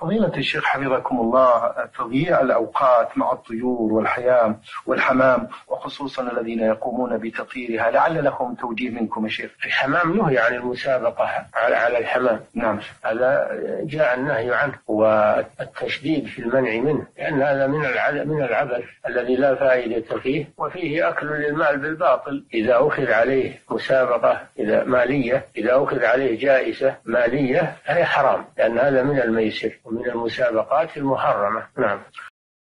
فضيلة الشيخ حفظكم الله، تضييع الأوقات مع الطيور والحمام وخصوصا الذين يقومون بتطيرها، لعل لهم توجيه منكم يا شيخ. الحمام نهي عن المسابقة على الحمام. نعم، هذا جاء النهي عنه والتشديد في المنع منه، لأن هذا من العبث الذي لا فائدة فيه، وفيه أكل للمال بالباطل. إذا أخذ عليه مسابقة مالية، إذا أخذ عليه جائزة مالية، هي حرام، لأن هذا من الميسر ومن المسابقات المحرمة. نعم.